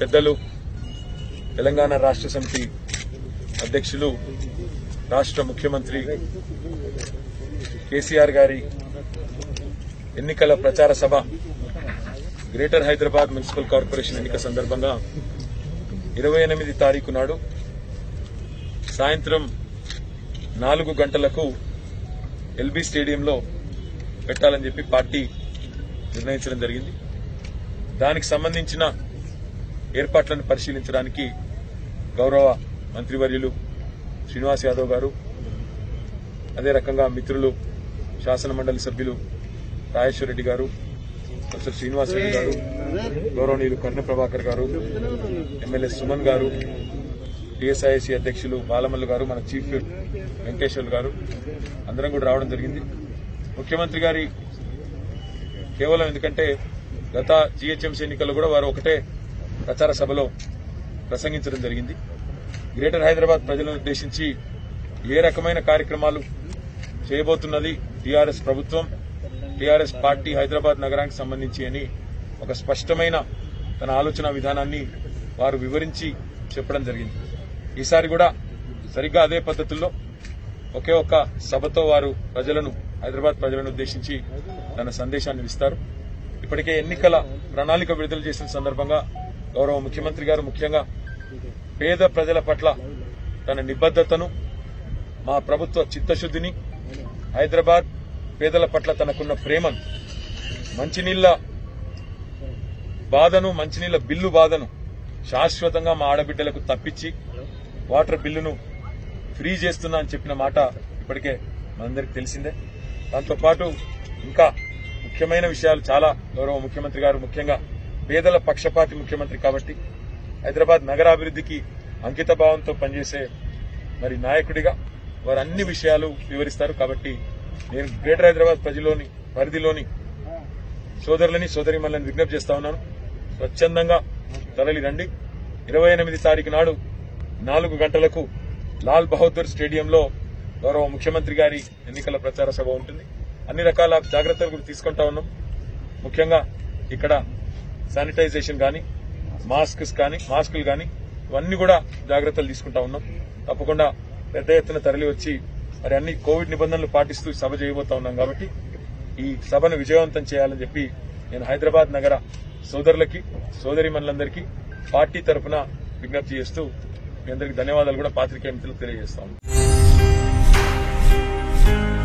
పెద్దలు తెలంగాణ రాష్ట్ర సమితి అధ్యక్షులు రాష్ట్ర ముఖ్యమంత్రి కేసీఆర్ గారి ఎన్నికల ప్రచార సభ గ్రేటర్ హైదరాబాద్ మున్సిపల్ కార్పొరేషన్ ఎన్నిక సందర్భంగా 28 తారీఖు నాడు సాయంత్రం 4 గంటలకు ఎల్బీ స్టేడియంలో పెట్టాలని చెప్పి పార్టీ నిర్ణయించడం జరిగింది. దానికి సంబంధించిన ఏర్పాట్లను పరిశీలించడానికి గౌరవ మంత్రివర్యులు శ్రీనివాస్ యాదవ్ గారు, అదే రకంగా మిత్రులు శాసన మండలి సభ్యులు రాయేశ్వర్ రెడ్డి గారు, ప్రొఫెసర్ శ్రీనివాస్ రెడ్డి గారు, గౌరవనీయులు కर्ण ప్రభాకర్ గారు, ఎమ్మెల్యే సుమన్ గారు, టీఎస్ఐసి అధ్యక్షులు బాలమల్లు గారు, మన చీఫ్ వెంకటేశ్ గారు అందరం కూడా రావడం జరిగింది. ముఖ్యమంత్రి గారి కేవలం ఎందుకంటే గత జీహెచ్ఎంసీ ఎన్నికల్లో కూడా వారు ఒకటే ప్రచార సభలో ప్రసంగించడం జరిగింది. గ్రేటర్ హైదరాబాద్ ప్రజలను ఉద్దేశించి ఏ రకమైన కార్యక్రమాలు చేయబోతున్నది టీఆర్ఎస్ ప్రభుత్వం, టీఆర్ఎస్ పార్టీ హైదరాబాద్ నగరానికి సంబంధించి అని ఒక స్పష్టమైన తన ఆలోచన విధానాన్ని వారు వివరించి చెప్పడం జరిగింది. ఈసారి కూడా సరిగ్గా అదే పద్ధతుల్లో ఒకే ఒక్క సభతో వారు హైదరాబాద్ ప్రజలను ఉద్దేశించి తన సందేశాన్ని ఇస్తారు. ఇప్పటికే ఎన్నికల ప్రణాళిక విడుదల చేసిన సందర్భంగా గౌరవ ముఖ్యమంత్రి గారు ముఖ్యంగా పేద ప్రజల పట్ల తన నిబద్దతను, మా ప్రభుత్వ చిత్తశుద్దిని, హైదరాబాద్ పేదల పట్ల తనకున్న ప్రేమను, మంచినీళ్ల బిల్లు బాధను శాశ్వతంగా మా ఆడబిడ్డలకు తప్పించి వాటర్ బిల్లును ఫ్రీ చేస్తున్నా అని చెప్పిన మాట ఇప్పటికే మనందరికీ తెలిసిందే. దాంతోపాటు ఇంకా ముఖ్యమైన విషయాలు చాలా గౌరవ ముఖ్యమంత్రి గారు ముఖ్యంగా పేదల పక్షపాతి ముఖ్యమంత్రి కాబట్టి హైదరాబాద్ నగరాభివృద్దికి అంకిత భావంతో పనిచేసే మరి నాయకుడిగా వారు అన్ని విషయాలు వివరిస్తారు. కాబట్టి నేను గ్రేటర్ హైదరాబాద్ ప్రజల్లోని పరిధిలోని సోదరులని సోదరిమణులను విజ్ఞప్తి చేస్తా ఉన్నాను, స్వచ్ఛందంగా తరలి రండి. 28 తారీఖు నాడు 4 గంటలకు లాల్ బహాదూర్ స్టేడియంలో గౌరవ ముఖ్యమంత్రి గారి ఎన్నికల ప్రచార సభ ఉంటుంది. అన్ని రకాల జాగ్రత్తలు కూడా తీసుకుంటా ఉన్నాం. ముఖ్యంగా ఇక్కడ శానిటైజేషన్ కానీ, మాస్కులు కానీ ఇవన్నీ కూడా జాగ్రత్తలు తీసుకుంటా ఉన్నాం. తప్పకుండా పెద్ద ఎత్తున తరలి వచ్చి మరి అన్ని కోవిడ్ నిబంధనలు పాటిస్తూ సభ చేయబోతా ఉన్నాం. కాబట్టి ఈ సభను విజయవంతం చేయాలని చెప్పి నేను హైదరాబాద్ నగర సోదరులకి సోదరిమణులందరికీ పార్టీ తరఫున విజ్ఞప్తి చేస్తూ మీ అందరికీ ధన్యవాదాలు కూడా పాత్రికేయ మిత్రులకు తెలియజేస్తా ఉన్నాను.